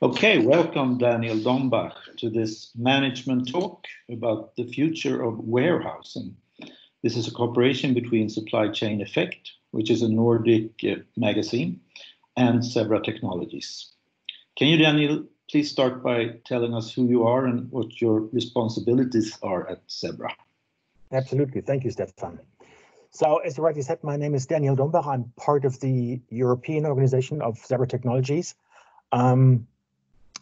Okay, welcome Daniel Dombach to this management talk about the future of warehousing. This is a cooperation between Supply Chain Effect, which is a Nordic magazine, and Zebra Technologies. Can you, Daniel, please start by telling us who you are and what your responsibilities are at Zebra? Absolutely. Thank you, Stefan. So, as you rightly said, my name is Daniel Dombach. I'm part of the European organization of Zebra Technologies.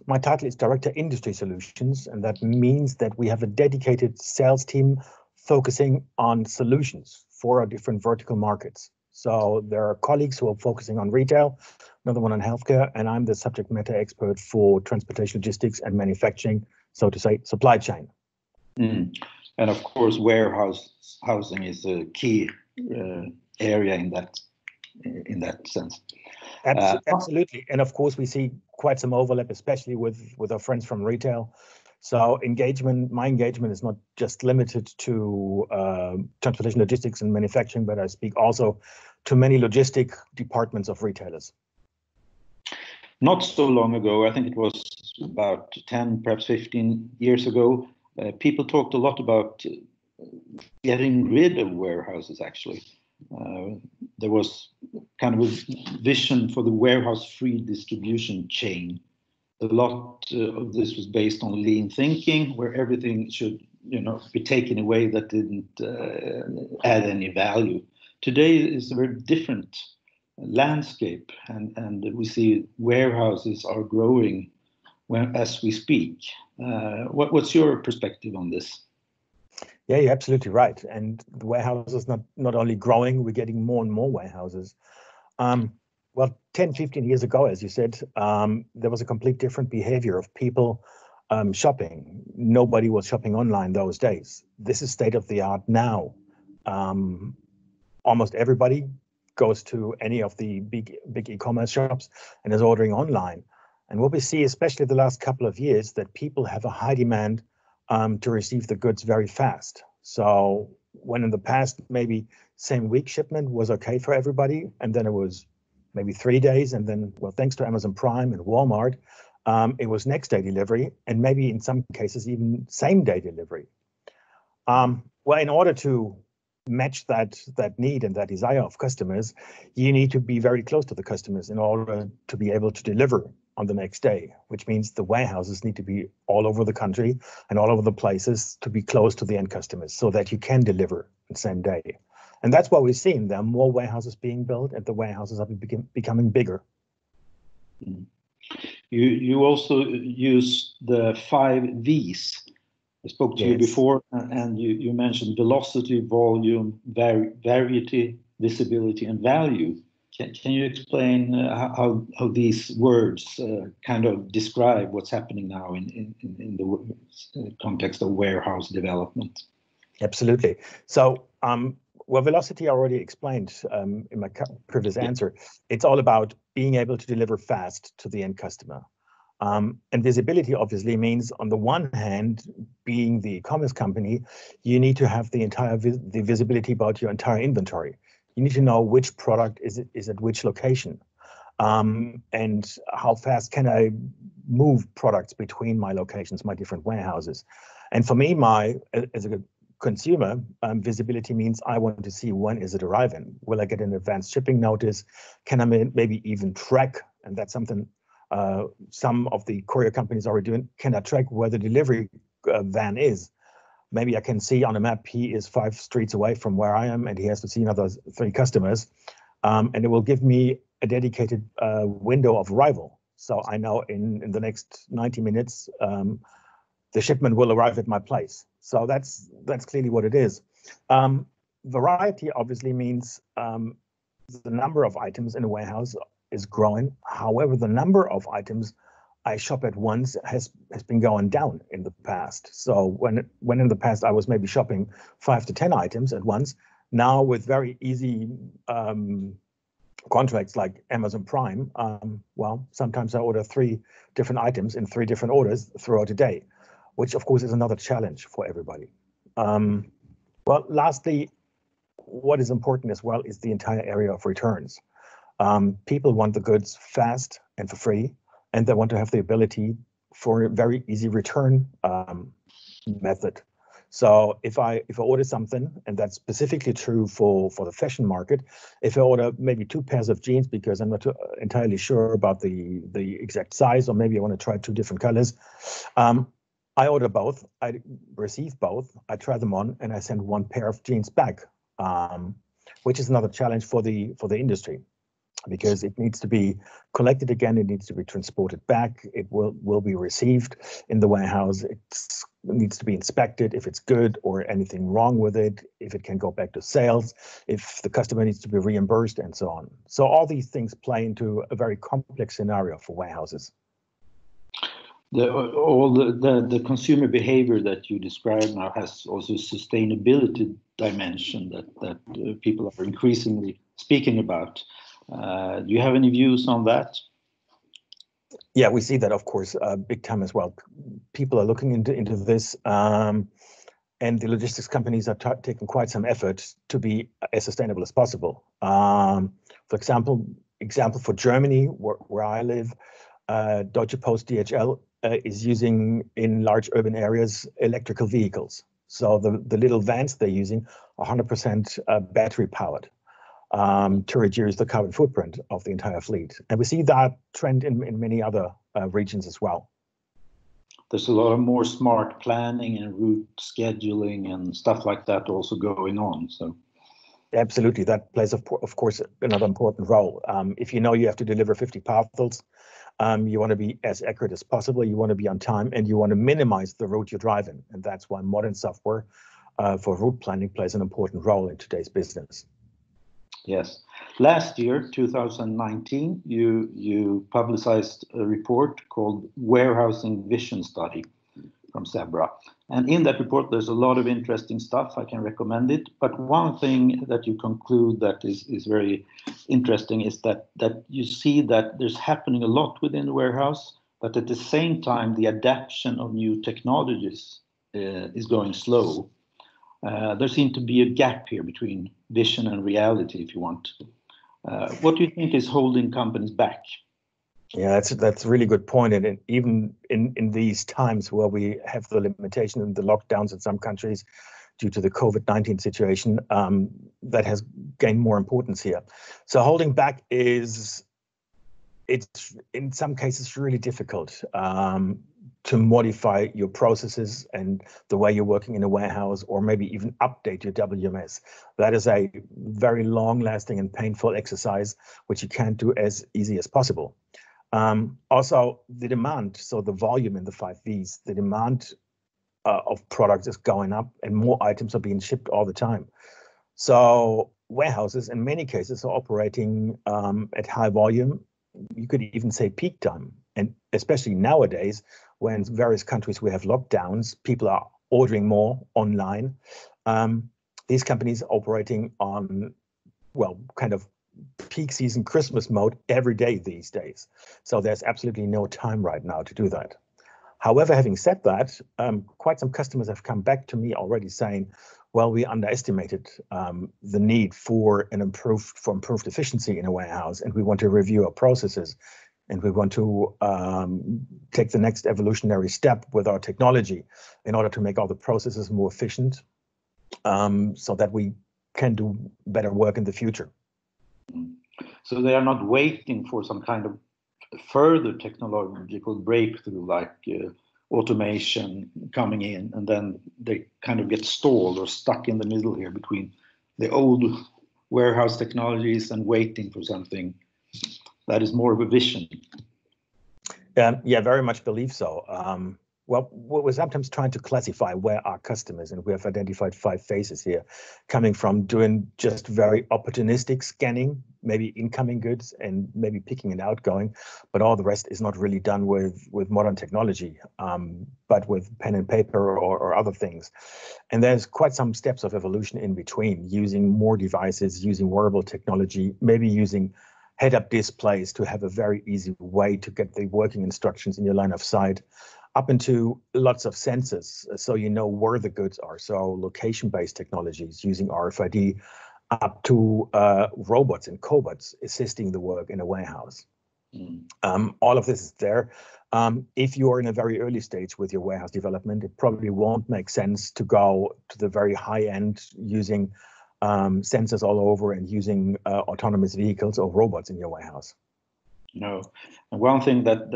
My title is Director Industry Solutions, and that means that we have a dedicated sales team focusing on solutions for our different vertical markets. So there are colleagues who are focusing on retail, another one on healthcare, and I'm the subject matter expert for transportation, logistics and manufacturing, so to say, supply chain. And of course, warehousing is a key area in that sense. Absolutely. And of course, we see quite some overlap, especially with our friends from retail. So my engagement is not just limited to transportation, logistics and manufacturing, but I speak also to many logistic departments of retailers. Not so long ago, I think it was about 10, perhaps 15 years ago, people talked a lot about getting rid of warehouses, actually. There was kind of a vision for the warehouse-free distribution chain. A lot of this was based on lean thinking, where everything should, be taken away that didn't add any value. Today is a very different landscape, and we see warehouses are growing as we speak. What's your perspective on this? Yeah, you're absolutely right. And the warehouses not only growing, we're getting more and more warehouses. Well, 10, 15 years ago, as you said, there was a complete different behavior of people shopping. Nobody was shopping online those days. This is state of the art now. Almost everybody goes to any of the big e-commerce shops and is ordering online. And what we see, especially the last couple of years, that people have a high demand to receive the goods very fast. So when in the past, maybe same week shipment was okay for everybody, and then it was maybe 3 days, and then, well, thanks to Amazon Prime and Walmart, it was next day delivery, and maybe in some cases even same day delivery. Well, in order to match that need and that desire of customers, you need to be very close to the customers in order to be able to deliver on the next day, which means the warehouses need to be all over the country and all over the places to be close to the end customers so that you can deliver the same day. And that's what we've seen. There are more warehouses being built and the warehouses are becoming bigger. You also use the 5 V's. I spoke to you before, and you mentioned velocity, volume, variety, visibility and value. Can you explain how these words kind of describe what's happening now in the context of warehouse development? Absolutely. So, well, velocity I already explained in my previous answer. It's all about being able to deliver fast to the end customer. And visibility obviously means, on the one hand, being the e-commerce company, you need to have the entire visibility about your entire inventory. You need to know which product is at which location, and how fast can I move products between my locations, my different warehouses. And for me, as a consumer, visibility means I want to see when is it arriving. Will I get an advanced shipping notice? Can I maybe even track? And that's something some of the courier companies are doing. Can I track where the delivery van is? Maybe I can see on a map he is 5 streets away from where I am, and he has to see another 3 customers, and it will give me a dedicated window of arrival. So I know in the next 90 minutes the shipment will arrive at my place. So that's clearly what it is. Variety obviously means the number of items in a warehouse is growing. However, the number of items I shop at once has been going down in the past. So when in the past I was maybe shopping 5 to 10 items at once, now with very easy contracts like Amazon Prime, well, sometimes I order 3 different items in 3 different orders throughout a day, which of course is another challenge for everybody. Well, lastly, what is important as well is the entire area of returns. People want the goods fast and for free. and they want to have the ability for a very easy return method. So if I order something, and that's specifically true for the fashion market, if I order maybe 2 pairs of jeans because I'm not entirely sure about the exact size, or maybe I want to try 2 different colors, I order both, I receive both, I try them on, and I send 1 pair of jeans back, which is another challenge for the industry, because it needs to be collected again, it needs to be transported back, it will be received in the warehouse, it needs to be inspected if it's good or anything wrong with it, if it can go back to sales, if the customer needs to be reimbursed, and so on. So all these things play into a very complex scenario for warehouses. The consumer behavior that you described now has also a sustainability dimension that people are increasingly speaking about. Do you have any views on that? Yeah, we see that, of course, big time as well. People are looking into this, and the logistics companies are taking quite some effort to be as sustainable as possible. For example for Germany, where I live, Deutsche Post DHL is using in large urban areas electrical vehicles. So the little vans they're using are 100% battery powered, to reduce the carbon footprint of the entire fleet. And we see that trend in many other regions as well. There's a lot of more smart planning and route scheduling and stuff like that also going on. So, absolutely, that plays, of course, another important role. If you know you have to deliver 50 parcels, you want to be as accurate as possible, you want to be on time, and you want to minimize the route you're driving. And that's why modern software for route planning plays an important role in today's business. Yes. Last year, 2019, you publicized a report called Warehousing Vision Study from Zebra. And in that report, there's a lot of interesting stuff. I can recommend it. But one thing that you conclude that is very interesting is that you see that there's happening a lot within the warehouse, but at the same time, the adaption of new technologies is going slow. There seems to be a gap here between vision and reality, if you want. What do you think is holding companies back? Yeah, that's a really good point. And even in these times where we have the limitation and the lockdowns in some countries due to the COVID-19 situation, that has gained more importance here. So holding back it's in some cases really difficult to modify your processes and the way you're working in a warehouse, or maybe even update your WMS. That is a very long-lasting and painful exercise, which you can't do as easy as possible. Also, the demand, so the volume in the 5Vs, the demand of products is going up, and more items are being shipped all the time. So warehouses, in many cases, are operating at high volume. You could even say peak time. And especially nowadays, when various countries we have lockdowns, people are ordering more online. These companies operating on, well, kind of peak season Christmas mode every day these days. So there's absolutely no time right now to do that. However, having said that, quite some customers have come back to me already saying, well, we underestimated the need for improved efficiency in a warehouse, and we want to review our processes, and we want to take the next evolutionary step with our technology in order to make all the processes more efficient, so that we can do better work in the future. So they are not waiting for some kind of further technological breakthrough, like automation coming in, and then they kind of get stalled or stuck in the middle here between the old warehouse technologies and waiting for something that is more of a vision. Yeah, very much believe so. Well, we're sometimes trying to classify where our customers, and we have identified 5 phases here, coming from doing just very opportunistic scanning, maybe incoming goods and maybe picking and outgoing, but all the rest is not really done with modern technology, but with pen and paper or other things. And there's quite some steps of evolution in between, using more devices, using wearable technology, maybe using head-up displays to have a very easy way to get the working instructions in your line of sight, up into lots of sensors, so you know where the goods are. So location-based technologies using RFID, up to robots and cobots assisting the work in a warehouse. All of this is there. If you are in a very early stage with your warehouse development, it probably won't make sense to go to the very high end using sensors all over and using autonomous vehicles or robots in your warehouse. No. And one thing that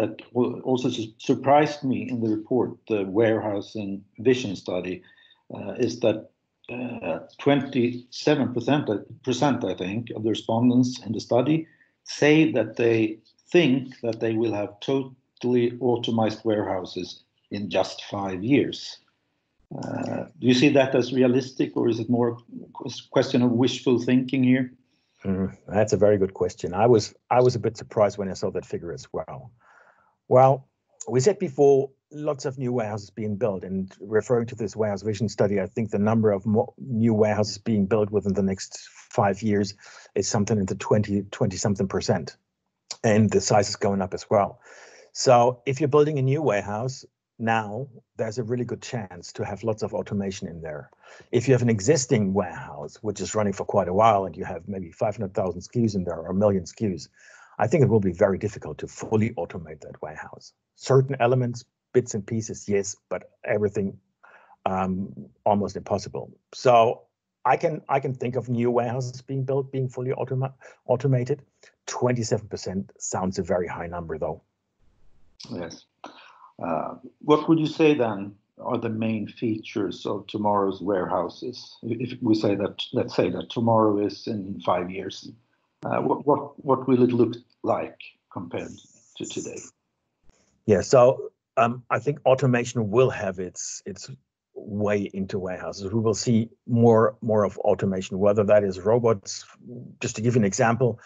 also surprised me in the report, the warehousing vision study, is that 27%, I think, of the respondents in the study say that they think that they will have totally automated warehouses in just 5 years. Do you see that as realistic, or is it more a question of wishful thinking here? That's a very good question. I was a bit surprised when I saw that figure as well. Well, we said before, lots of new warehouses being built, and referring to this warehouse vision study, I think the number of new warehouses being built within the next 5 years is something in the 20-something percent, and the size is going up as well. So if you're building a new warehouse now, there's a really good chance to have lots of automation in there. If you have an existing warehouse, which is running for quite a while, and you have maybe 500,000 SKUs in there or a million SKUs, I think it will be very difficult to fully automate that warehouse. Certain elements, bits and pieces, yes, but everything almost impossible. So I can think of new warehouses being built, being fully automated. 27% sounds a very high number, though. Yes. What would you say then are the main features of tomorrow's warehouses? If we say that, let's say that tomorrow is in 5 years, what will it look like compared to today? Yeah, so I think automation will have its way into warehouses. We will see more of automation, whether that is robots. Just to give you an example,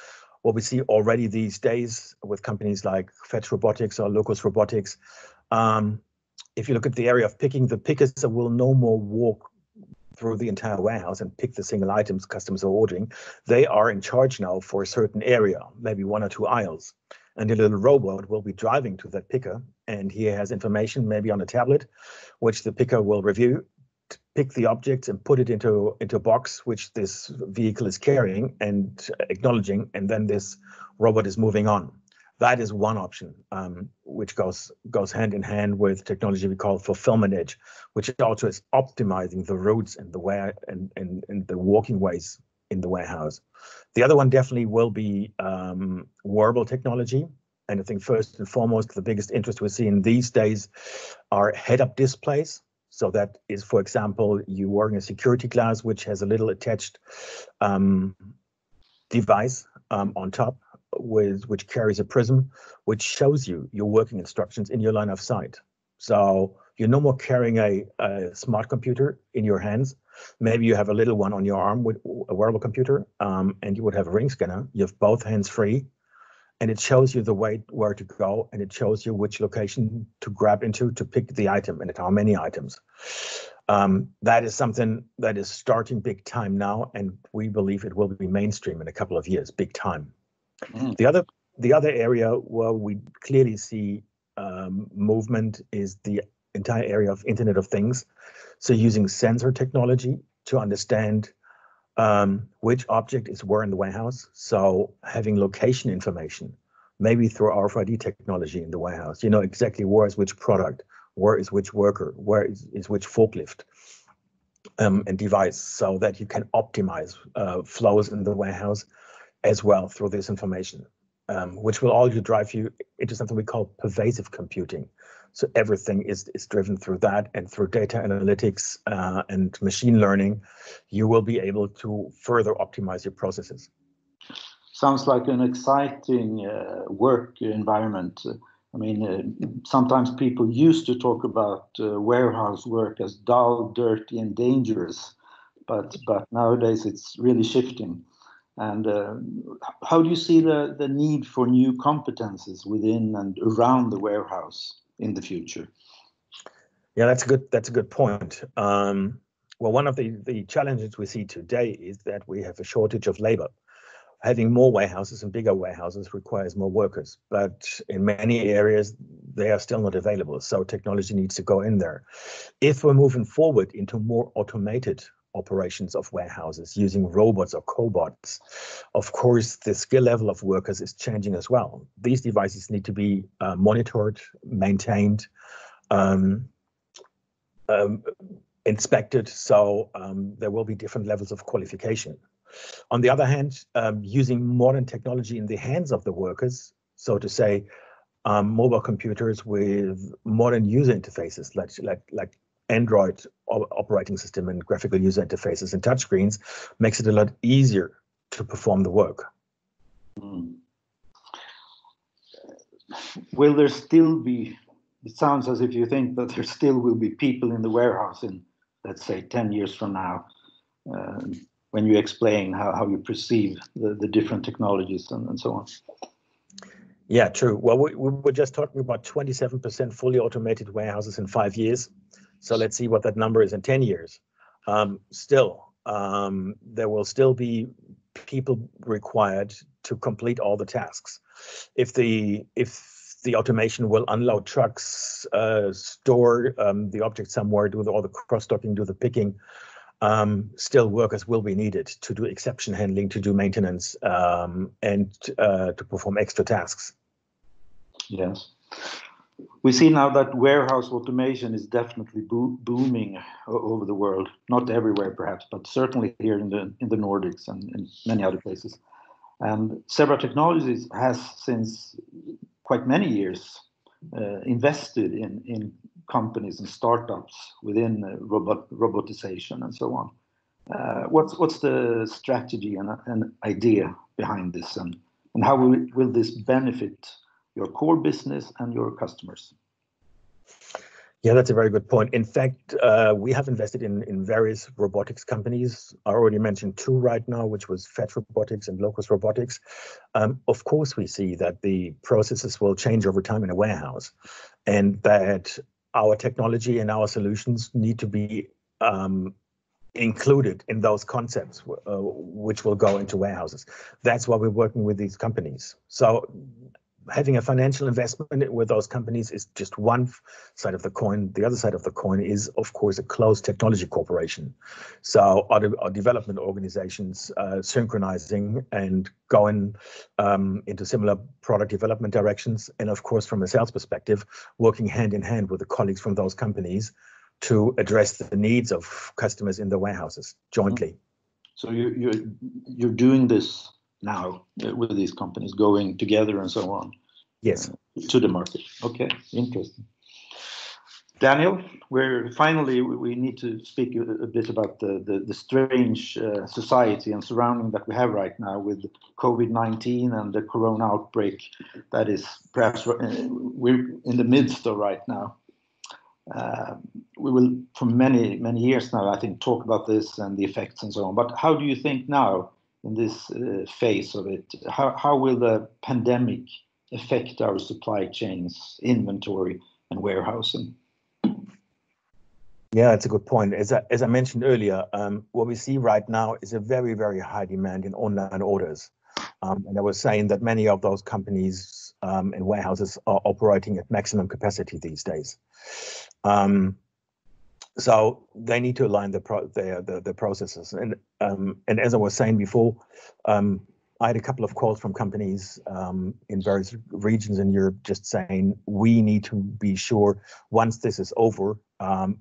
what we see already these days with companies like Fetch Robotics or LOCUS Robotics. If you look at the area of picking, the pickers will no more walk through the entire warehouse and pick the single items customers are ordering. They are in charge now for a certain area, maybe 1 or 2 aisles. And a little robot will be driving to that picker, and he has information maybe on a tablet, which the picker will review, pick the objects and put it into a box which this vehicle is carrying and acknowledging, and then this robot is moving on. That is one option, which goes hand in hand with technology we call fulfillment edge, which also is optimizing the routes and the way and the walking ways in the warehouse. The other one definitely will be wearable technology. And I think first and foremost, the biggest interest we're seeing these days are head-up displays. So that is, for example, you're wearing a security glass which has a little attached device on top, which carries a prism, which shows you your working instructions in your line of sight. So you're no more carrying a smart computer in your hands. Maybe you have a little one on your arm with a wearable computer, and you would have a ring scanner. You have both hands free, and it shows you the way where to go, and it shows you which location to grab into to pick the item and how many items. That is something that is starting big time now, and we believe it will be mainstream in a couple of years, big time. Mm. The other area where we clearly see movement is the entire area of Internet of Things. So using sensor technology to understand which object is where in the warehouse. So having location information, maybe through RFID technology in the warehouse, you know exactly where is which product, where is which worker, where is which forklift and device, so that you can optimize flows in the warehouse as well through this information, which will all drive you into something we call pervasive computing. So everything is driven through that, and through data analytics and machine learning, you will be able to further optimize your processes. Sounds like an exciting work environment. I mean, sometimes people used to talk about warehouse work as dull, dirty, and dangerous, but nowadays it's really shifting. And how do you see the need for new competences within and around the warehouse in the future? Yeah, that's a good point. Well, one of the challenges we see today is that we have a shortage of labor. Having more warehouses and bigger warehouses requires more workers, but in many areas they are still not available. So technology needs to go in there. If we're moving forward into more automated operations of warehouses using robots or cobots. Of course, the skill level of workers is changing as well. These devices need to be monitored, maintained, inspected, so there will be different levels of qualification. On the other hand, using modern technology in the hands of the workers, so to say, mobile computers with modern user interfaces like Android operating system and graphical user interfaces and touchscreens makes it a lot easier to perform the work. Mm. Will there still be, it sounds as if you think that there still will be people in the warehouse in, let's say, 10 years from now, when you explain how you perceive the different technologies and so on. Yeah, true. Well, we were just talking about 27% fully automated warehouses in 5 years. So let's see what that number is in 10 years. There will still be people required to complete all the tasks. If the automation will unload trucks, store the object somewhere, do all the cross-docking, do the picking, still workers will be needed to do exception handling, to do maintenance, and to perform extra tasks. Yes. We see now that warehouse automation is definitely booming over the world. Not everywhere, perhaps, but certainly here in the Nordics and in many other places. And Zebra Technologies has, since quite many years, invested in companies and startups within robotization and so on. What's the strategy and idea behind this, and how will this benefit your core business and your customers? Yeah, that's a very good point. In fact, we have invested in various robotics companies. I already mentioned two right now, which was Fetch Robotics and LOCUS Robotics. Of course, we see that the processes will change over time in a warehouse, and that our technology and our solutions need to be included in those concepts which will go into warehouses. That's why we're working with these companies. So having a financial investment with those companies is just one side of the coin. The other side of the coin is, of course, a closed technology corporation. So our development organizations synchronizing and going into similar product development directions. And of course, from a sales perspective, working hand in hand with the colleagues from those companies to address the needs of customers in the warehouses jointly. So you're doing this now with these companies, going together and so on? Yes. To the market. Okay, interesting. Daniel, we need to speak a bit about the strange society and surrounding that we have right now with COVID-19 and the corona outbreak that is perhaps we're in the midst of right now. We will, for many years now, I think, talk about this and the effects and so on. But how do you think now, in this phase of it, how will the pandemic affect our supply chains, inventory, and warehousing? Yeah, that's a good point. As I mentioned earlier, what we see right now is a very, very high demand in online orders. And I was saying that many of those companies and warehouses are operating at maximum capacity these days. So they need to align their processes, and as I was saying before, I had a couple of calls from companies in various regions in Europe just saying we need to be sure once this is over,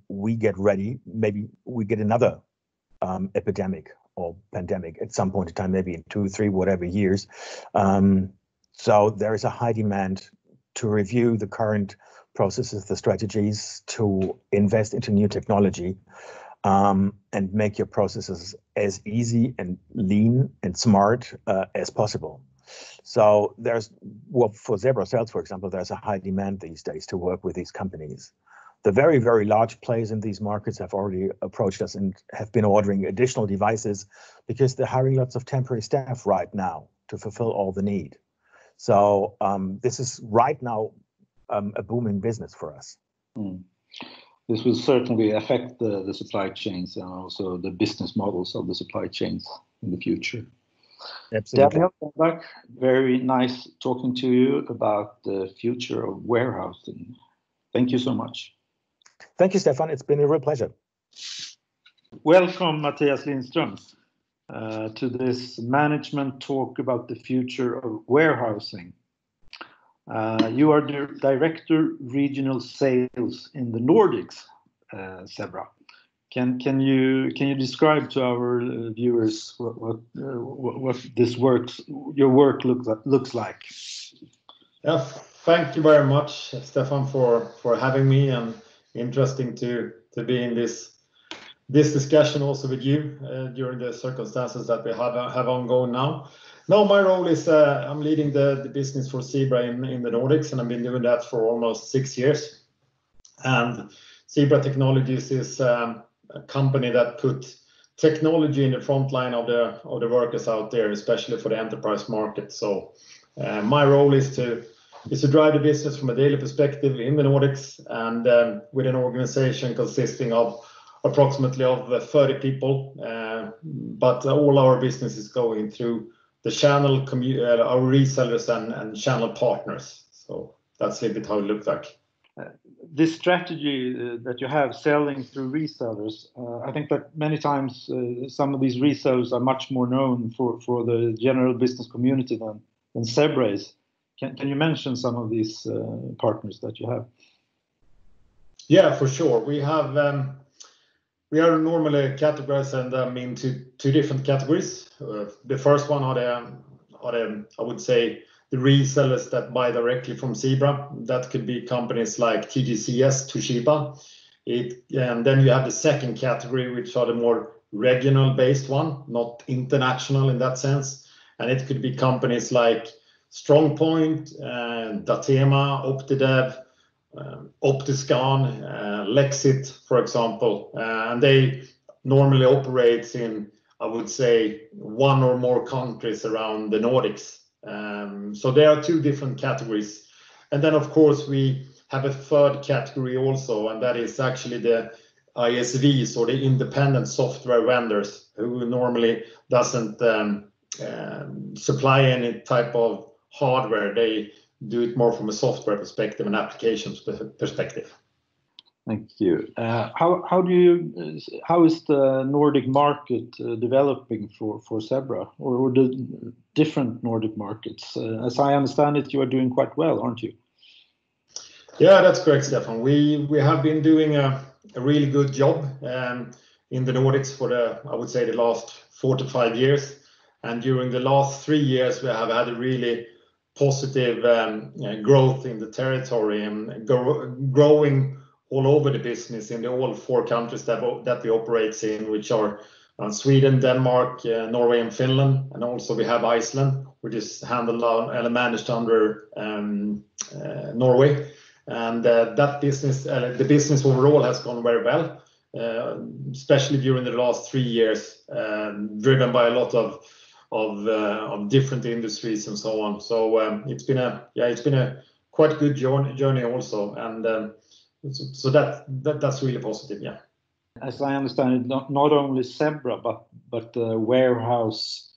we get ready. Maybe we get another epidemic or pandemic at some point in time, maybe in 2, 3, whatever years. So there is a high demand to review the current processes, the strategies, to invest into new technology and make your processes as easy and lean and smart as possible. So there's, well, for Zebra Sales, for example, there's a high demand these days to work with these companies. The very, very large players in these markets have already approached us and have been ordering additional devices because they're hiring lots of temporary staff right now to fulfill all the need. So this is right now a booming business for us. Mm. This will certainly affect the supply chains and also the business models of the supply chains in the future. Absolutely. Daniel Dombach, very nice talking to you about the future of warehousing. Thank you so much. Thank you, Stefan. It's been a real pleasure. Welcome, Matthias Lindström, to this management talk about the future of warehousing. You are Director Regional Sales in the Nordics, Zebra. Can you describe to our viewers what this your work looks like? Yeah, thank you very much, Stefan, for having me, and interesting to be in this discussion also with you during the circumstances that we have ongoing now. No, my role is I'm leading the business for Zebra in the Nordics, and I've been doing that for almost 6 years. And Zebra Technologies is a company that put technology in the front line of the workers out there, especially for the enterprise market. So my role is to drive the business from a daily perspective in the Nordics, and with an organization consisting of approximately 30 people, but all our business is going through the channel, our resellers and channel partners. So that's a bit how it looks like. This strategy that you have, selling through resellers, I think that many times some of these resellers are much more known for the general business community than Zebra is. Can you mention some of these partners that you have? Yeah, for sure. We have we are normally categorizing them into two different categories. The first one are the I would say the resellers that buy directly from Zebra. That could be companies like TGCS, Toshiba. And then you have the second category, which are the more regional based one, not international in that sense. And it could be companies like Strongpoint, Datema, Optidev, Optiscan, Lexit, for example. And they normally operate in, I would say, one or more countries around the Nordics. So there are two different categories. And then, of course, we have a third category also, and that is actually the ISVs, or the independent software vendors, who normally doesn't supply any type of hardware. They do it more from a software perspective and applications perspective. Thank you. How is the Nordic market developing for Zebra, or the different Nordic markets? As I understand it, you are doing quite well, aren't you? Yeah, that's correct, Stefan. We have been doing a really good job in the Nordics for I would say the last 4 to 5 years, and during the last 3 years we have had a really positive growth in the territory, and growing all over the business in all 4 countries that we operate in, which are Sweden, Denmark, Norway, and Finland. And also we have Iceland, which is managed under Norway. And that business, the business overall has gone very well, especially during the last 3 years, driven by a lot of different industries and so on. So it's been a quite good journey also, and so that's really positive. Yeah, as I understand it, not only Zebra but the warehouse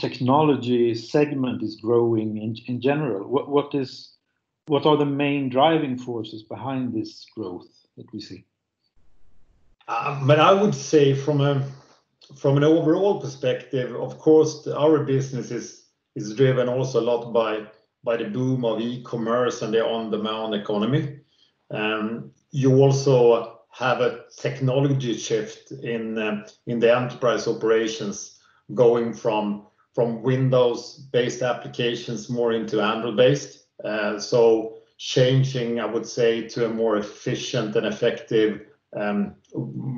technology segment is growing in general. What are the main driving forces behind this growth that we see? But I would say from an overall perspective, of course, our business is driven also a lot by the boom of e-commerce and the on-demand economy. You also have a technology shift in the enterprise operations, going from Windows-based applications more into Android-based. So changing, I would say, to a more efficient and effective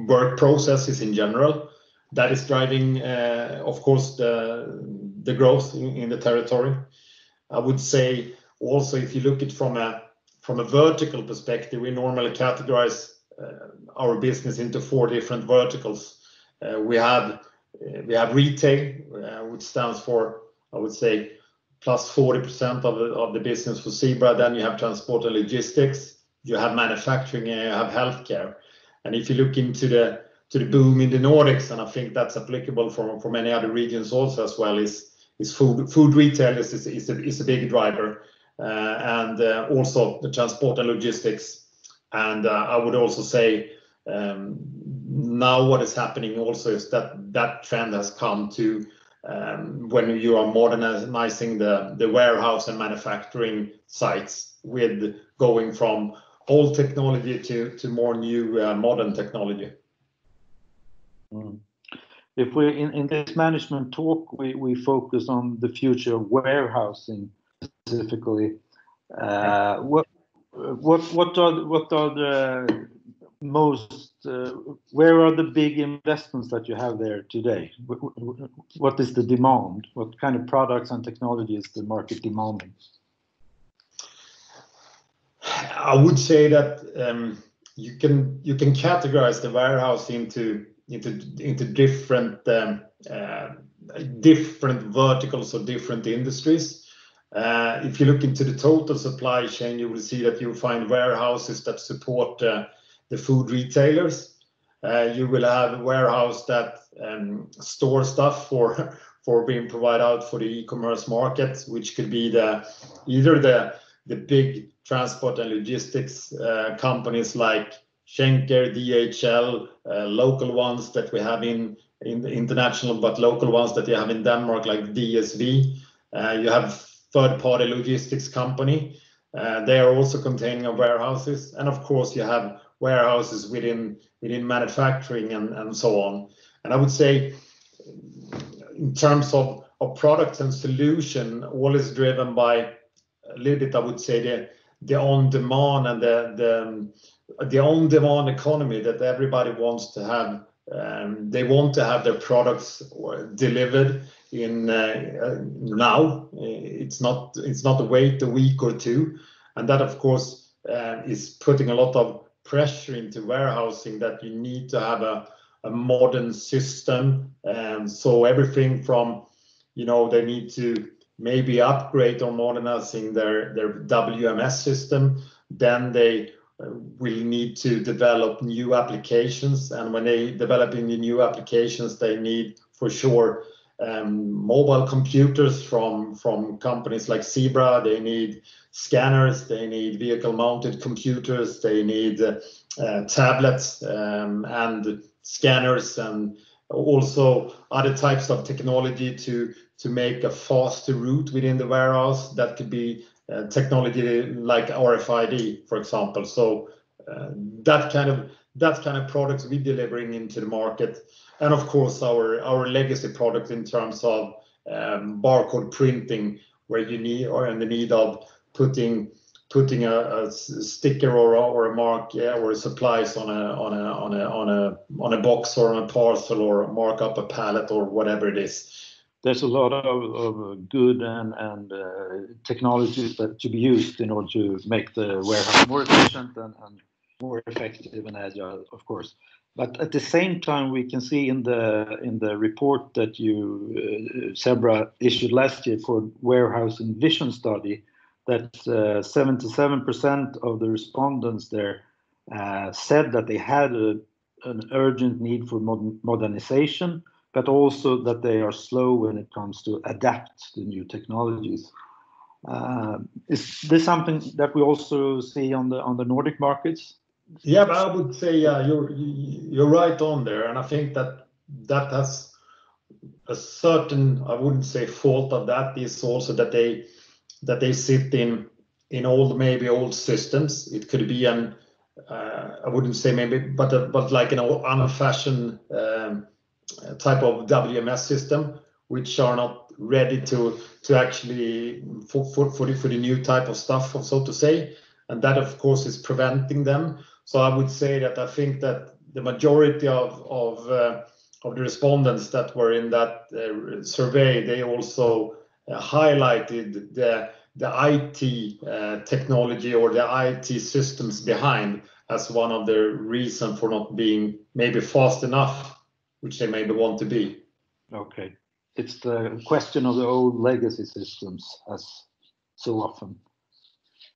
work processes in general. That is driving, of course, the growth in the territory. I would say also, if you look at from a vertical perspective, we normally categorize our business into 4 different verticals. We have retail, which stands for, I would say, plus 40% of the business for Zebra. Then you have transport and logistics, you have manufacturing, and you have healthcare. And if you look into the boom in the Nordics, and I think that's applicable for many other regions also as well, is food retailers is a big driver, and also the transport and logistics. And I would also say now what is happening also is that that trend has come to when you are modernizing the warehouse and manufacturing sites with going from old technology to more new modern technology. Mm. If we in this management talk, we focus on the future of warehousing specifically. What are the most where are the big investments that you have there today? What is the demand? What kind of products and technology is the market demanding? I would say that you can categorize the warehouse into different different verticals or different industries. If you look into the total supply chain, you will see that you find warehouses that support the food retailers. You will have a warehouse that store stuff for being provided out for the e-commerce markets, which could be either the big transport and logistics companies like Schenker, DHL, local ones that we have in the international, but local ones that you have in Denmark, like DSV. You have third-party logistics company. They are also containing of warehouses. And of course, you have warehouses within manufacturing and so on. And I would say, in terms of products and solution, all is driven by a little bit, I would say, the on-demand and the on-demand economy that everybody wants to have. They want to have their products delivered in now. It's not wait a week or two, and that of course is putting a lot of pressure into warehousing, that you need to have a modern system. So everything from, you know, they need to maybe upgrade or modernizing their WMS system. Then they will need to develop new applications. And when they develop the new applications, they need for sure mobile computers from companies like Zebra. They need scanners, they need vehicle-mounted computers, they need tablets and scanners, and also other types of technology to make a faster route within the warehouse. That could be technology like RFID, for example. So that kind of products we're delivering into the market, and of course our legacy products in terms of barcode printing, where you need or in the need of putting a sticker or a mark, yeah, or supplies on a box or on a parcel, or mark up a pallet or whatever it is. There's a lot of good and technologies that to be used in order to make the warehouse more efficient and more effective and agile, of course. But at the same time, we can see in the report that you Zebra issued last year called Warehouse and Vision Study, that 77% of the respondents there said that they had an urgent need for modernization, but also that they are slow when it comes to adapt to new technologies. Is this something that we also see on the Nordic markets? Yeah, but I would say you're right on there, and I think that has a certain, I wouldn't say fault of that, is also that they sit in old systems. It could be an I wouldn't say maybe, but like an old old-fashioned type of WMS system, which are not ready to actually for the new type of stuff, so to say. And that, of course, is preventing them. So I would say that I think that the majority of the respondents that were in that survey, they also highlighted the IT technology or the IT systems behind as one of the reasons for not being maybe fast enough, which they maybe want to be. Okay. It's the question of the old legacy systems, as so often.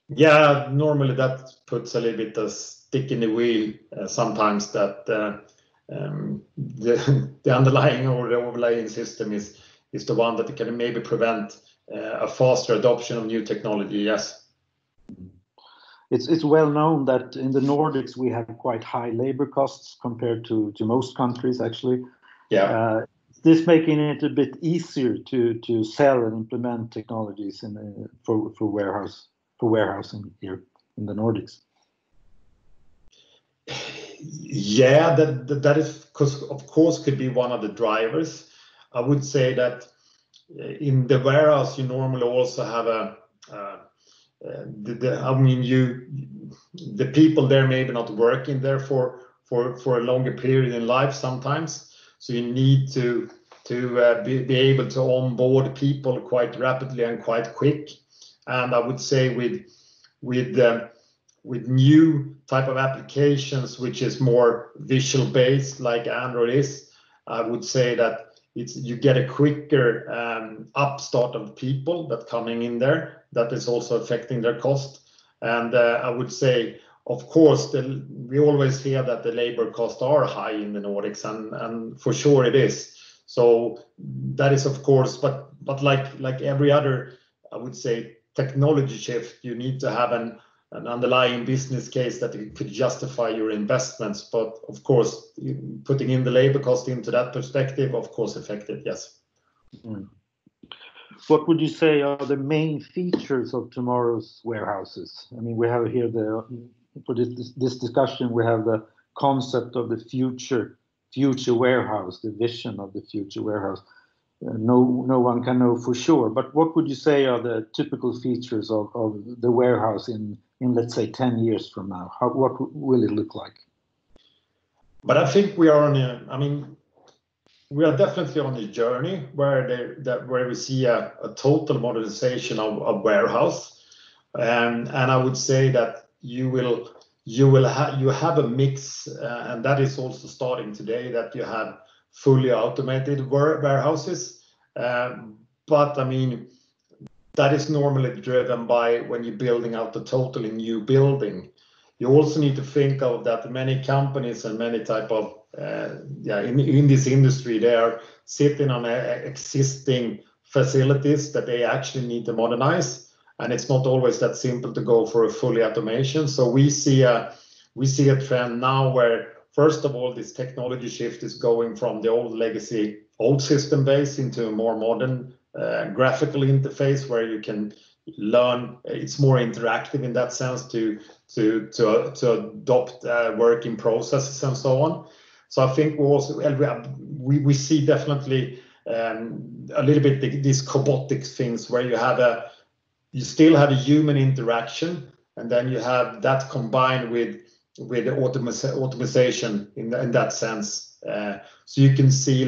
Yeah, normally that puts a little bit of stick in the wheel sometimes, that the underlying or the overlaying system is the one that can maybe prevent a faster adoption of new technology, yes. It's well known that in the Nordics we have quite high labor costs compared to most countries, actually. Yeah. This making it a bit easier to sell and implement technologies in for warehousing here in the Nordics. Yeah, that is, of course, could be one of the drivers. I would say that in the warehouse you normally also have the people there maybe not working there for a longer period in life sometimes. So you need to be able to onboard people quite rapidly and quite quick. And I would say with new type of applications, which is more visual based, like Android is, I would say that you get a quicker upstart of people that coming in there. That is also affecting their cost. And I would say, of course, we always hear that the labor costs are high in the Nordics, and for sure it is. So that is, of course, but like every other, I would say, technology shift, you need to have an underlying business case that it could justify your investments. But of course, putting in the labor cost into that perspective, of course, affected, yes. Mm. What would you say are the main features of tomorrow's warehouses? I mean, we have here for this discussion, we have the concept of the future warehouse, the vision of the future warehouse. No one can know for sure, but what would you say are the typical features of the warehouse in let's say 10 years from now? What will it look like? But I think we are definitely on a journey where we see a total modernization of warehouse, and I would say that you have a mix, and that is also starting today, that you have fully automated warehouses, but I mean that is normally driven by when you're building out the totally new building. You also need to think of that many companies and many type of in this industry they are sitting on existing facilities that they actually need to modernize. And it's not always that simple to go for a fully automation. So we see a trend now where, first of all, this technology shift is going from the old legacy, old system base into a more modern graphical interface where you can learn. It's more interactive in that sense to adopt working processes and so on. So I think we also we see definitely a little bit these robotic things where you have you still have a human interaction, and then you have that combined with automation in that sense. So you can see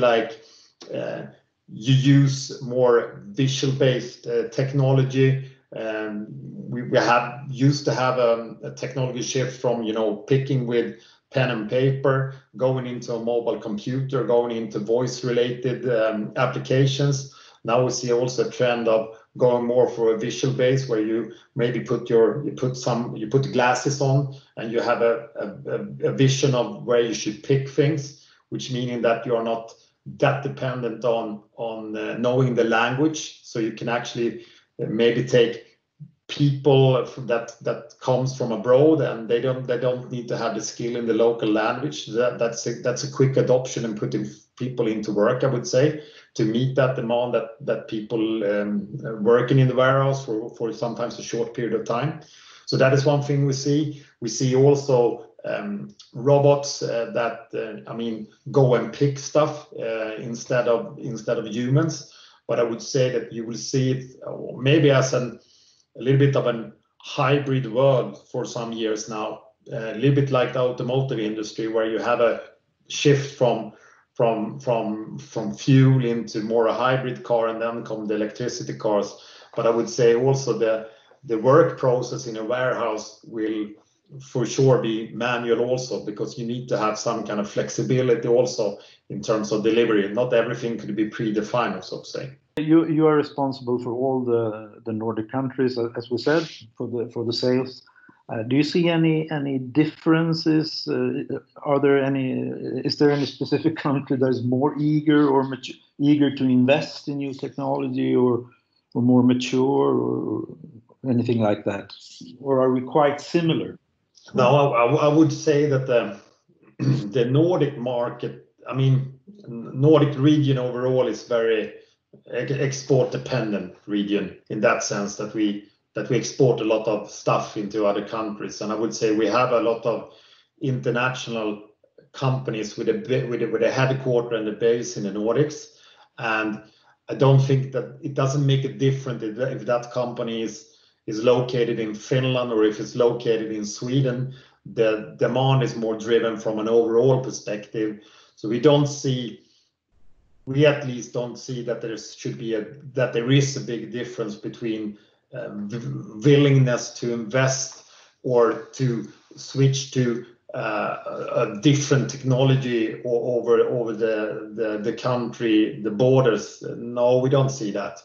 you use more visual-based technology. We have used to have a technology shift from picking with pen and paper, going into a mobile computer, going into voice-related applications. Now we see also a trend of going more for a visual base where you maybe put glasses on and you have a vision of where you should pick things, which meaning that you are not that dependent on knowing the language. So you can actually maybe take people that comes from abroad and they don't need to have the skill in the local language. That's a quick adoption and putting people into work, I would say, to meet that demand that people working in the warehouse for sometimes a short period of time. So that is one thing we see. We see also robots that go and pick stuff instead of humans. But I would say that you will see it maybe as a little bit of a hybrid world for some years now. A little bit like the automotive industry where you have a shift from fuel into more a hybrid car, and then come the electricity cars. But I would say also the work process in a warehouse will for sure be manual also, because you need to have some kind of flexibility also in terms of delivery. Not everything could be predefined, so to say. You are responsible for all the Nordic countries, as we said, for the sales. Do you see any differences? Is there any specific country that is more eager or eager to invest in new technology, or more mature, or anything like that? Or are we quite similar? No, I would say that the Nordic market, I mean, Nordic region overall is very export dependent region in that sense that we export a lot of stuff into other countries. And I would say we have a lot of international companies with a headquarter and a base in the Nordics. And I don't think that it doesn't make a difference if that company is located in Finland or if it's located in Sweden. The demand is more driven from an overall perspective. So we don't see, we at least don't see that there should be that there is a big difference between willingness to invest or to switch to a different technology over the country, the borders. No, we don't see that.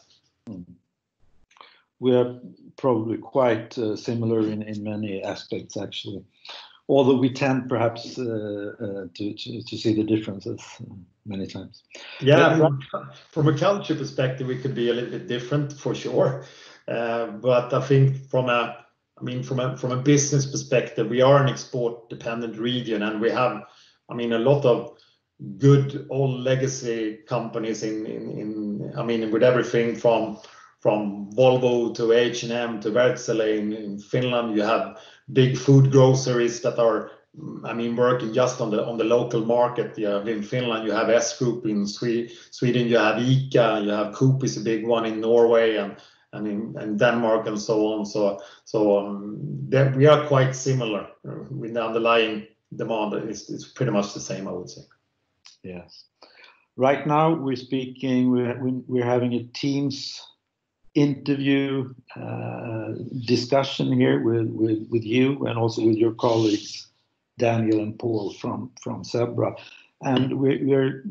We are probably quite similar in many aspects, actually. Although we tend perhaps to see the differences many times. Yeah, from a culture perspective, we could be a little bit different for sure. But I think from a business perspective, we are an export-dependent region, and we have, a lot of good old legacy companies in with everything from Volvo to H&M to Värtsilä in Finland. You have big food groceries that are, working just on the local market. You have in Finland, you have S Group in Sweden, you have ICA, you have Coop is a big one in Norway, and in Denmark and so on. So we are quite similar with the underlying demand. It's pretty much the same, I would say. Yes. Right now we're speaking, we're having a Teams interview discussion here with you and also with your colleagues, Daniel and Paul from Zebra. And we're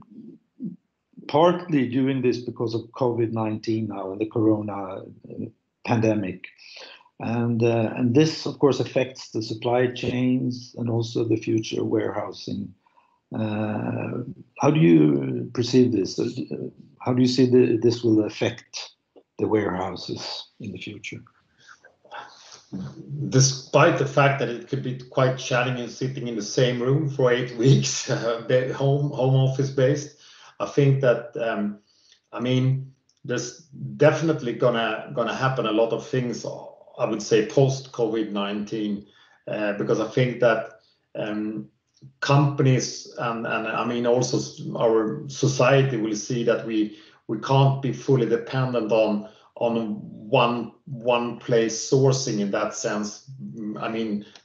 partly doing this because of COVID-19 now and the corona pandemic. And this, of course, affects the supply chains and also the future warehousing. How do you perceive this? How do you see this will affect the warehouses in the future? Despite the fact that it could be quite challenging sitting in the same room for 8 weeks, home office based, I think that there's definitely gonna happen a lot of things, I would say, post COVID-19, because I think that companies and also our society will see that we can't be fully dependent on one place sourcing in that sense.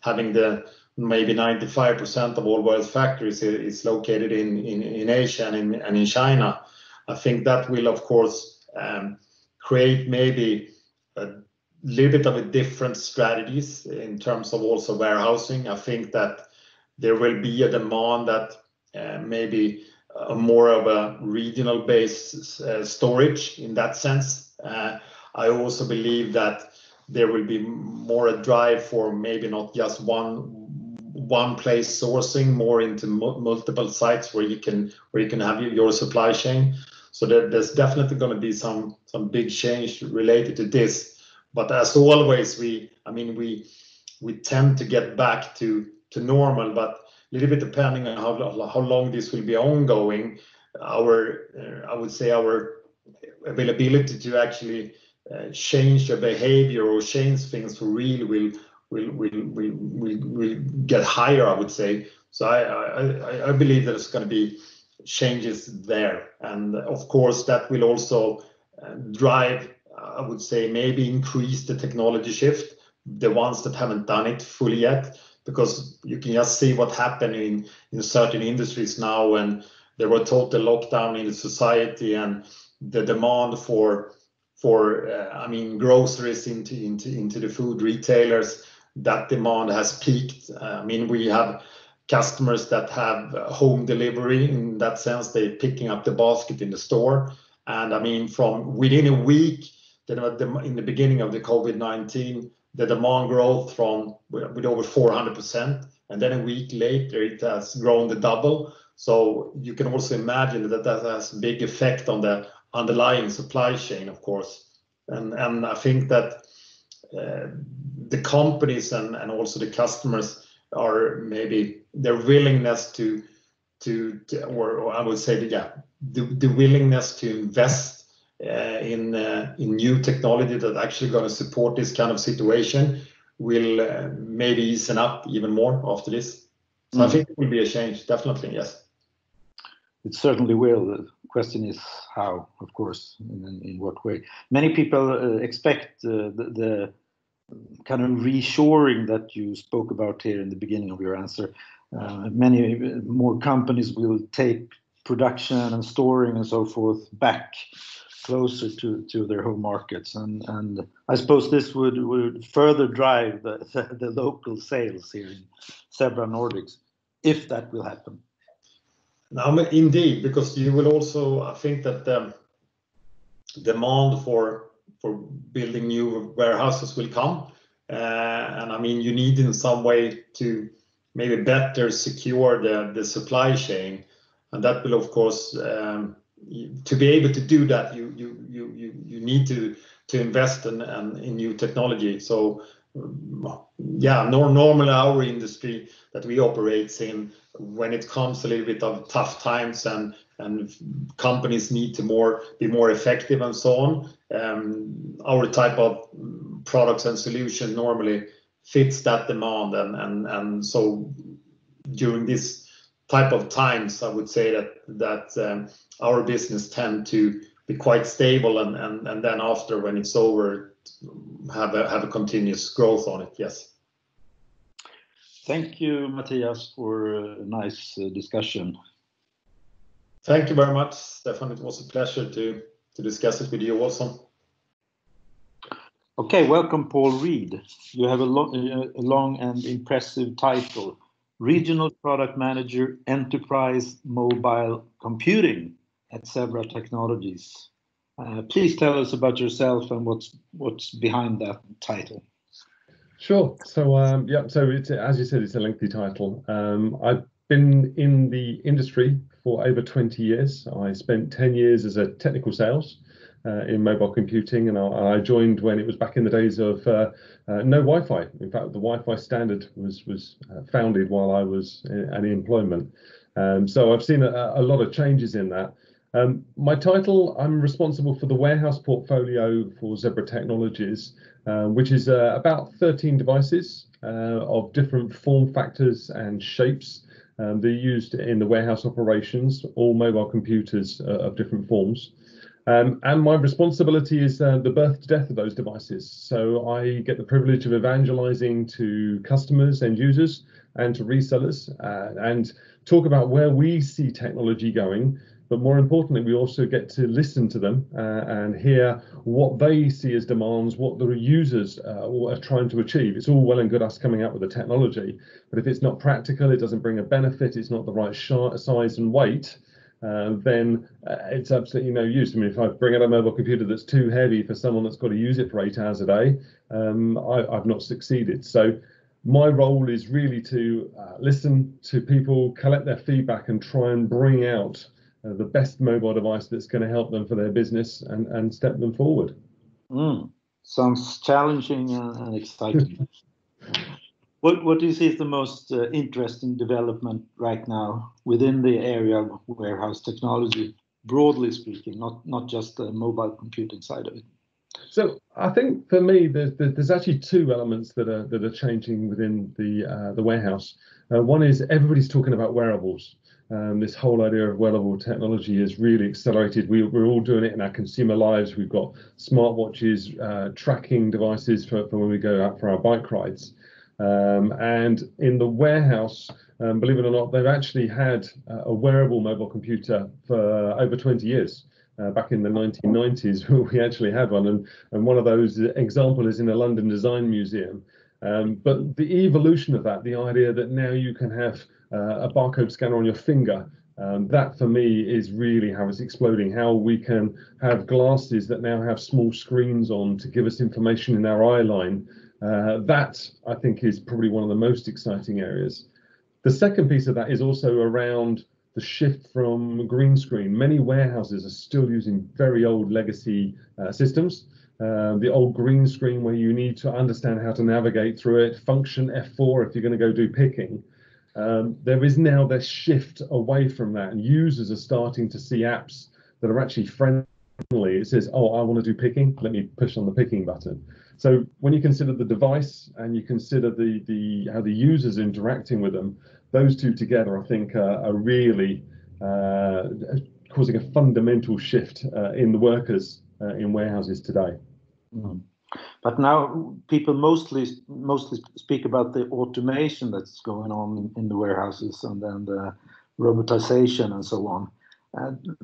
Having the maybe 95% of all world factories is located in Asia and in China. I think that will, of course, create maybe a little bit of a different strategies in terms of also warehousing. I think that there will be a demand that maybe a more of a regional based storage in that sense. I also believe that there will be more a drive for maybe not just one place sourcing, more into multiple sites where you can have your supply chain. So there's definitely going to be some big change related to this. But as always, we tend to get back to normal, but a little bit depending on how long this will be ongoing. Our availability to actually change your behavior or change things for real will get higher, I would say. So I believe there's going to be changes there. And of course, that will also drive, I would say, maybe increase the technology shift, the ones that haven't done it fully yet, because you can just see what happened in certain industries now when there were total lockdown in the society, and the demand for groceries into the food retailers, that demand has peaked. We have customers that have home delivery in that sense. They're picking up the basket in the store. And from within a week, in the beginning of the COVID-19, the demand growth with over 400%. And then a week later, it has grown the double. So you can also imagine that has a big effect on the underlying supply chain, of course. And I think that the companies and also the customers are maybe their willingness to or I would say the willingness to invest in new technology that actually going to support this kind of situation will maybe easen up even more after this. So I think it will be a change, definitely, yes. It certainly will. The question is how, of course, and in what way. Many people expect the kind of reshoring that you spoke about here in the beginning of your answer. Many more companies will take production and storing and so forth back closer to their home markets, and I suppose this would further drive the local sales here in Zebra Nordics, if that will happen. Now, indeed, because you will also, I think that the demand for building new warehouses will come, and I mean you need in some way to maybe better secure the supply chain, and that will of course. To be able to do that, you need to invest in new technology. So, yeah, normally our industry that we operate in, when it comes a little bit of tough times and companies need to be more effective and so on, our type of products and solution normally fits that demand. And so during this type of times, I would say that our business tend to be quite stable, and then after, when it's over, have a continuous growth on it. Yes. Thank you, Matthias, for a nice discussion. Thank you very much, Stefan. It was a pleasure to discuss it with you also. Okay, welcome, Paul Reed. You have a long and impressive title. Regional Product Manager, Enterprise Mobile Computing at Zebra Technologies. Please tell us about yourself and what's behind that title. Sure. So so it's, as you said, it's a lengthy title. I've been in the industry for over 20 years. I spent 10 years as a technical sales in mobile computing, and I joined when it was back in the days of no Wi-Fi. In fact, the Wi-Fi standard was founded while I was in employment. So I've seen a lot of changes in that. My title, I'm responsible for the warehouse portfolio for Zebra Technologies, which is about 13 devices of different form factors and shapes. They're used in the warehouse operations, all mobile computers of different forms. And my responsibility is the birth to death of those devices. So I get the privilege of evangelizing to customers, end users, and to resellers, and talk about where we see technology going. But more importantly, we also get to listen to them and hear what they see as demands, what the users are trying to achieve. It's all well and good us coming up with the technology, but if it's not practical, it doesn't bring a benefit, it's not the right size and weight, then it's absolutely no use. I mean, if I bring out a mobile computer that's too heavy for someone that's got to use it for 8 hours a day, I've not succeeded. So my role is really to listen to people, collect their feedback, and try and bring out the best mobile device that's going to help them for their business and step them forward. Sounds challenging and exciting. What do you see is the most interesting development right now within the area of warehouse technology, broadly speaking, not just the mobile computing side of it? So I think for me, there's actually two elements that are changing within the warehouse. One is everybody's talking about wearables. This whole idea of wearable technology is really accelerated. We're all doing it in our consumer lives. We've got smartwatches, tracking devices for when we go out for our bike rides. And in the warehouse, believe it or not, they've actually had a wearable mobile computer for over 20 years. Back in the 1990s, we actually had one, and one of those examples is in the London Design Museum. But the evolution of that, the idea that now you can have a barcode scanner on your finger, that for me is really how it's exploding, how we can have glasses that now have small screens on to give us information in our eye line. That, I think, is probably one of the most exciting areas. The second piece of that is also around the shift from green screen. Many warehouses are still using very old legacy systems. the old green screen where you need to understand how to navigate through it, function F4 if you're going to go do picking. There is now this shift away from that, and users are starting to see apps that are actually friendly. It says, oh, I want to do picking, let me push on the picking button. So when you consider the device and you consider how the user's interacting with them, those two together, I think, are really causing a fundamental shift in the workers in warehouses today. Mm. But now people mostly speak about the automation that's going on in the warehouses, and then the robotization and so on.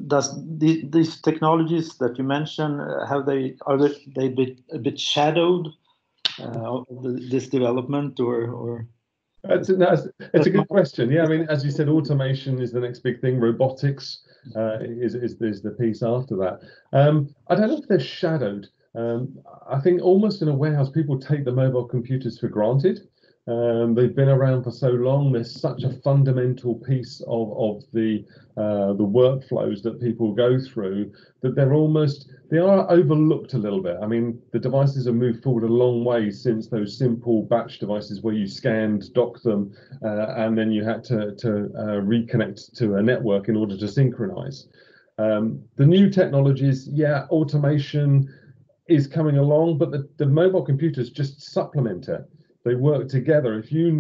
Does these technologies that you mentioned, are they a bit shadowed of this development, or? That's a good question. Yeah, I mean, as you said, automation is the next big thing. Robotics is the piece after that. I don't know if they're shadowed. I think almost in a warehouse, people take the mobile computers for granted. They've been around for so long. They're such a fundamental piece of the workflows that people go through that they are overlooked a little bit. I mean, the devices have moved forward a long way since those simple batch devices where you scanned, docked them, and then you had to reconnect to a network in order to synchronize. The new technologies, yeah, automation is coming along, but the mobile computers just supplement it. They work together. If you've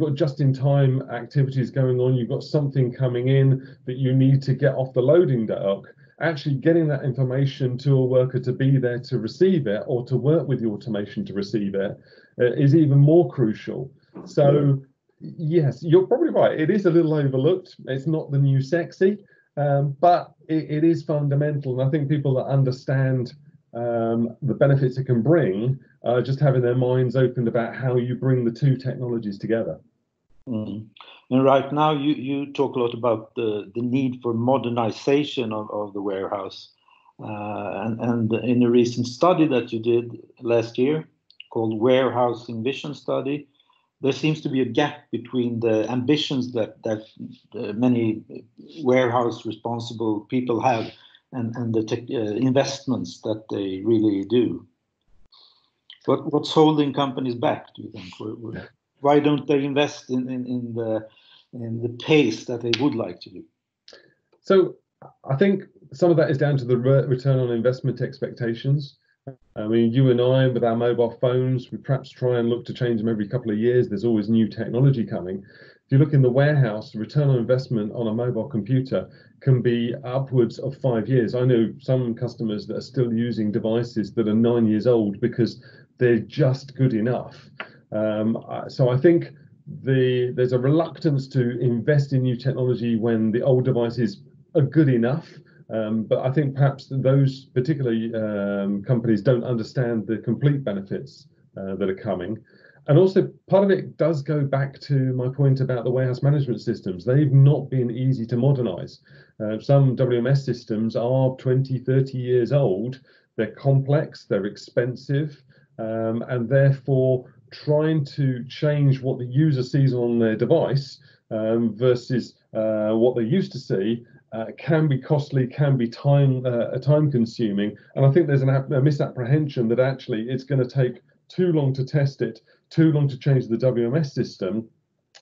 got just-in-time activities going on, you've got something coming in that you need to get off the loading dock, actually getting that information to a worker to be there to receive it, or to work with the automation to receive it, is even more crucial. So yes, you're probably right. It is a little overlooked. It's not the new sexy, but it is fundamental. And I think people that understand the benefits it can bring, just having their minds opened about how you bring the two technologies together. Mm. And right now you talk a lot about the need for modernization of the warehouse, and in a recent study that you did last year called Warehousing Vision Study, there seems to be a gap between the ambitions that many warehouse responsible people have and the investments that they really do. What's holding companies back, do you think? Why don't they invest in the pace that they would like to do? So I think some of that is down to the return on investment expectations. I mean, you and I, with our mobile phones, we perhaps try and look to change them every couple of years. There's always new technology coming. If you look in the warehouse, return on investment on a mobile computer can be upwards of 5 years. I know some customers that are still using devices that are 9 years old because they're just good enough. So I think there's a reluctance to invest in new technology when the old devices are good enough. But I think perhaps those particular companies don't understand the complete benefits that are coming. And also part of it does go back to my point about the warehouse management systems. They've not been easy to modernize. Some WMS systems are 20, 30 years old. They're complex, they're expensive, and therefore trying to change what the user sees on their device versus what they used to see can be costly, can be time consuming. And I think there's a misapprehension that actually it's going to take too long to test it, too long to change the WMS system.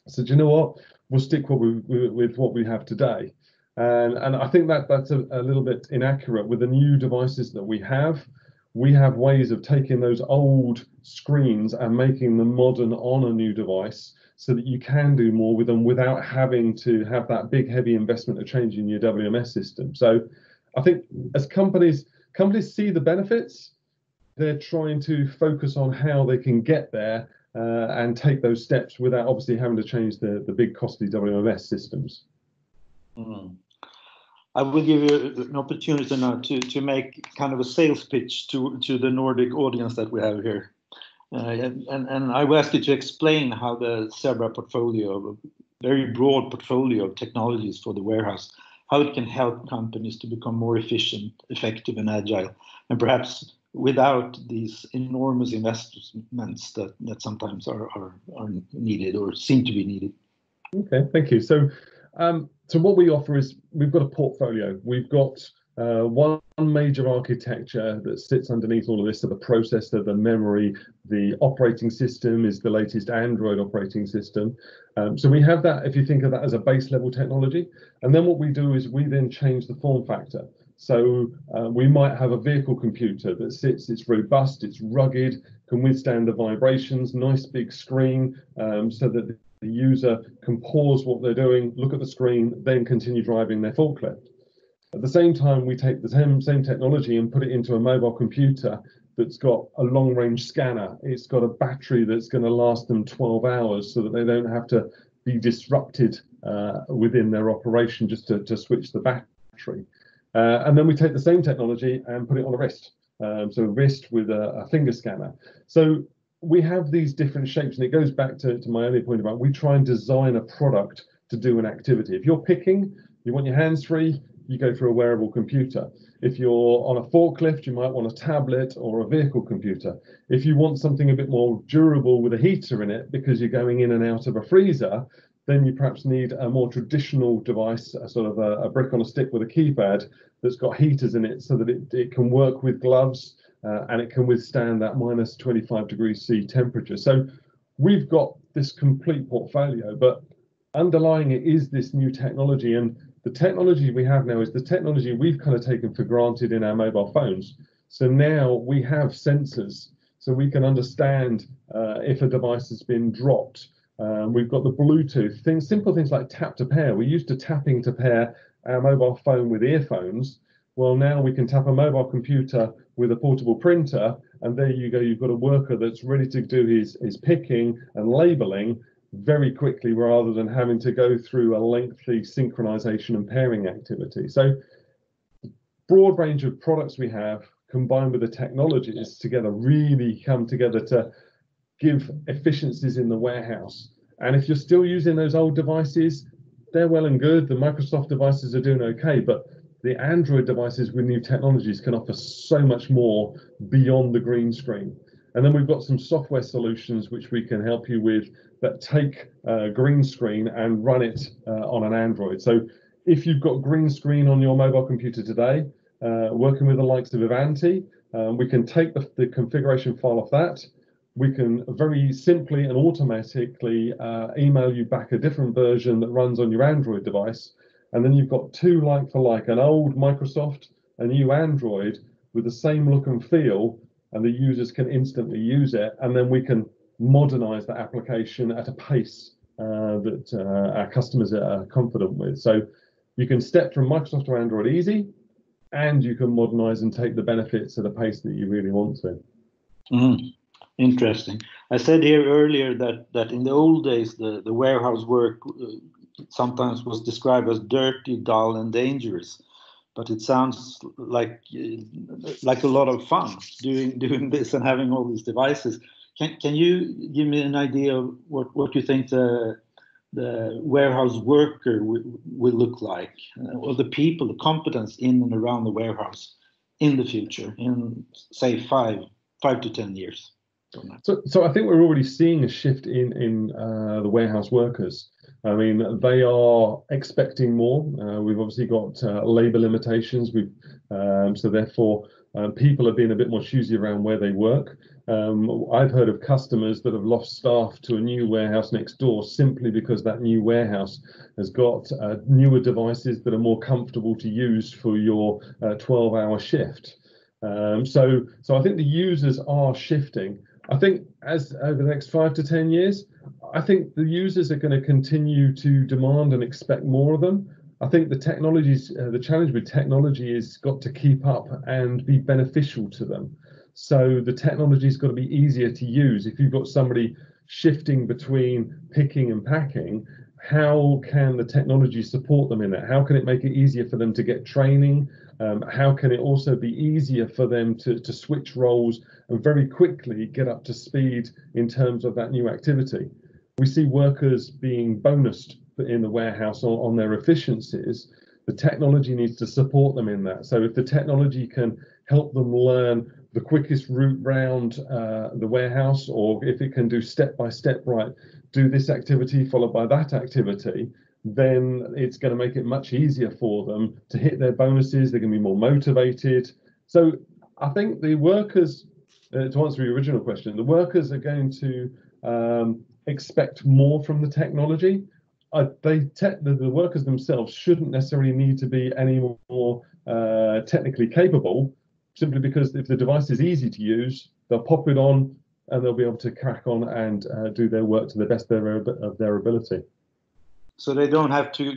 So do you know what? We'll stick with what we have today. And I think that's a little bit inaccurate. With the new devices that we have ways of taking those old screens and making them modern on a new device so that you can do more with them without having to have that big, heavy investment of changing your WMS system. So I think as companies see the benefits, they're trying to focus on how they can get there and take those steps without obviously having to change the big costly WMS systems. Mm. I will give you an opportunity now to make kind of a sales pitch to the Nordic audience that we have here. And I will ask you to explain how the Zebra portfolio, a very broad portfolio of technologies for the warehouse, how it can help companies to become more efficient, effective and agile, and perhaps without these enormous investments that sometimes are needed or seem to be needed. Okay, thank you. So what we offer is we've got a portfolio. We've got One major architecture that sits underneath all of this, so the processor, the memory, the operating system is the latest Android operating system. So we have that, if you think of that as a base level technology. And then what we do is we then change the form factor. So we might have a vehicle computer that sits, it's robust, it's rugged, can withstand the vibrations, nice big screen, so that the user can pause what they're doing, look at the screen, then continue driving their forklift. At the same time, we take the same technology and put it into a mobile computer that's got a long-range scanner. It's got a battery that's going to last them 12 hours so that they don't have to be disrupted within their operation just to switch the battery. And then we take the same technology and put it on a wrist. So a wrist with a finger scanner. So we have these different shapes, and it goes back to my earlier point about we try and design a product to do an activity. If you're picking, you want your hands free, you go for a wearable computer. If you're on a forklift, you might want a tablet or a vehicle computer. If you want something a bit more durable with a heater in it because you're going in and out of a freezer, then you perhaps need a more traditional device, a sort of a brick on a stick with a keypad that's got heaters in it so that it can work with gloves and it can withstand that minus 25 degrees C temperature. So we've got this complete portfolio, but underlying it is this new technology. And the technology we have now is the technology we've kind of taken for granted in our mobile phones. So now we have sensors, so we can understand if a device has been dropped. We've got the Bluetooth things, simple things like tap to pair. We're used to tapping to pair our mobile phone with earphones. Well, now we can tap a mobile computer with a portable printer, and there you go. You've got a worker that's ready to do his picking and labeling very quickly rather than having to go through a lengthy synchronization and pairing activity. So broad range of products we have combined with the technologies together really come together to give efficiencies in the warehouse. And if you're still using those old devices, they're well and good. The Microsoft devices are doing okay, but the Android devices with new technologies can offer so much more beyond the green screen. And then we've got some software solutions which we can help you with that take green screen and run it on an Android. So if you've got green screen on your mobile computer today, working with the likes of Ivanti, we can take the configuration file off that. We can very simply and automatically email you back a different version that runs on your Android device. And then you've got two like for like, an old Microsoft, a new Android with the same look and feel, and the users can instantly use it. And then we can modernize that application at a pace that our customers are confident with. So you can step from Microsoft to Android easy, and you can modernize and take the benefits at a pace that you really want to. Mm-hmm. Interesting. I said here earlier that in the old days, the warehouse work sometimes was described as dirty, dull, and dangerous. But it sounds like a lot of fun doing this and having all these devices. Can you give me an idea of what you think the warehouse worker will look like, or the people, the competence in and around the warehouse in the future, in say five to 10 years? So I think we're already seeing a shift in the warehouse workers. I mean, they are expecting more. We've obviously got labour limitations. So therefore, people are being a bit more choosy around where they work. I've heard of customers that have lost staff to a new warehouse next door simply because that new warehouse has got newer devices that are more comfortable to use for your 12-hour shift. So I think the users are shifting. I think as over the next 5 to 10 years, I think the users are going to continue to demand and expect more of them. I think the technologies, the challenge with technology is got to keep up and be beneficial to them. So the technology's got to be easier to use. If you've got somebody shifting between picking and packing, how can the technology support them in that? How can it make it easier for them to get training? How can it also be easier for them to switch roles and very quickly get up to speed in terms of that new activity? We see workers being bonused in the warehouse on their efficiencies. The technology needs to support them in that. So if the technology can help them learn the quickest route round the warehouse, or if it can do step by step, right, do this activity followed by that activity, then it's going to make it much easier for them to hit their bonuses. They're going to be more motivated. So I think the workers, to answer your original question, the workers are going to expect more from the technology. The workers themselves shouldn't necessarily need to be any more technically capable, simply because if the device is easy to use, they'll pop it on and they'll be able to crack on and do their work to the best of their ability. So they don't have to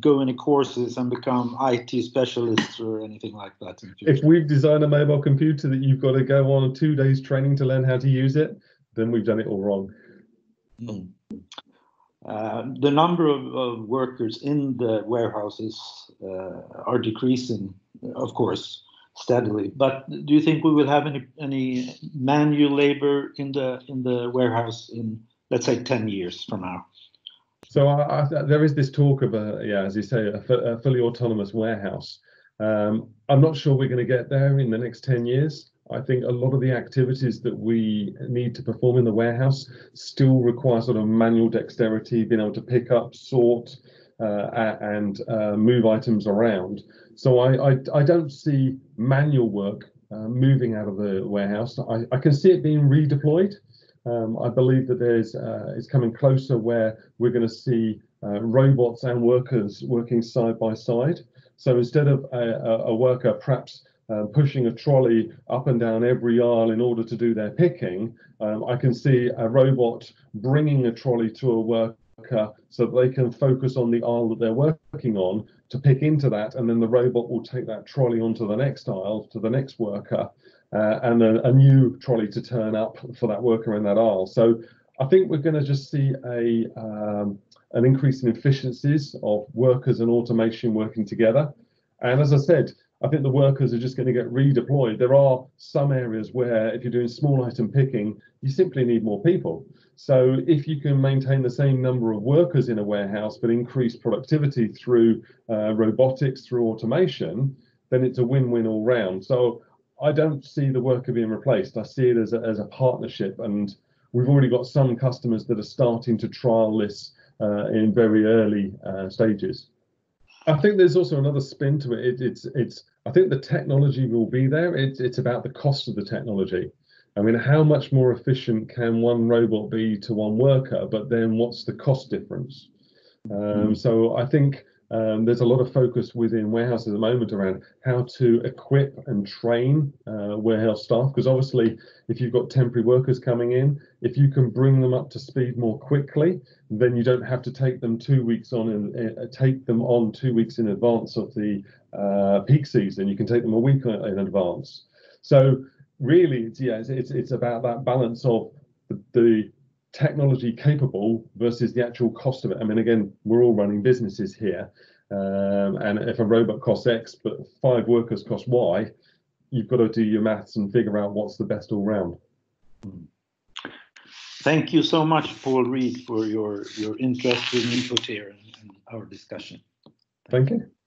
go into courses and become IT specialists or anything like that. If we've designed a mobile computer that you've got to go on a 2 days training to learn how to use it, then we've done it all wrong. Mm. The number of workers in the warehouses are decreasing, of course, steadily. But do you think we will have any manual labor in the warehouse in, let's say, 10 years from now? So there is this talk of as you say, a fully autonomous warehouse. I'm not sure we're going to get there in the next 10 years. I think a lot of the activities that we need to perform in the warehouse still require sort of manual dexterity, being able to pick up, sort, and move items around. So I don't see manual work moving out of the warehouse. I can see it being redeployed. I believe that it's coming closer where we're going to see robots and workers working side by side. So instead of a worker perhaps pushing a trolley up and down every aisle in order to do their picking, I can see a robot bringing a trolley to a worker so that they can focus on the aisle that they're working on to pick into that, and then the robot will take that trolley onto the next aisle to the next worker. And a new trolley to turn up for that worker in that aisle. So I think we're going to just see an increase in efficiencies of workers and automation working together. And as I said, I think the workers are just going to get redeployed. There are some areas where if you're doing small item picking, you simply need more people. So if you can maintain the same number of workers in a warehouse but increase productivity through robotics, through automation, then it's a win-win all round. So I don't see the worker being replaced. I see it as a partnership, and we've already got some customers that are starting to trial this in very early stages. I think there's also another spin to it. I think the technology will be there. It's about the cost of the technology. I mean, how much more efficient can one robot be to one worker, but then what's the cost difference? So I think there's a lot of focus within warehouses at the moment around how to equip and train warehouse staff, because obviously if you've got temporary workers coming in, if you can bring them up to speed more quickly, then you don't have to take them 2 weeks on and take them on 2 weeks in advance of the peak season. You can take them a week in advance. So really, it's about that balance of the technology capable versus the actual cost of it. I mean, again, we're all running businesses here, and if a robot costs X but 5 workers cost Y, you've got to do your maths and figure out what's the best all round. Thank you so much, Paul Reed, for your interesting input here and our discussion. Thank you.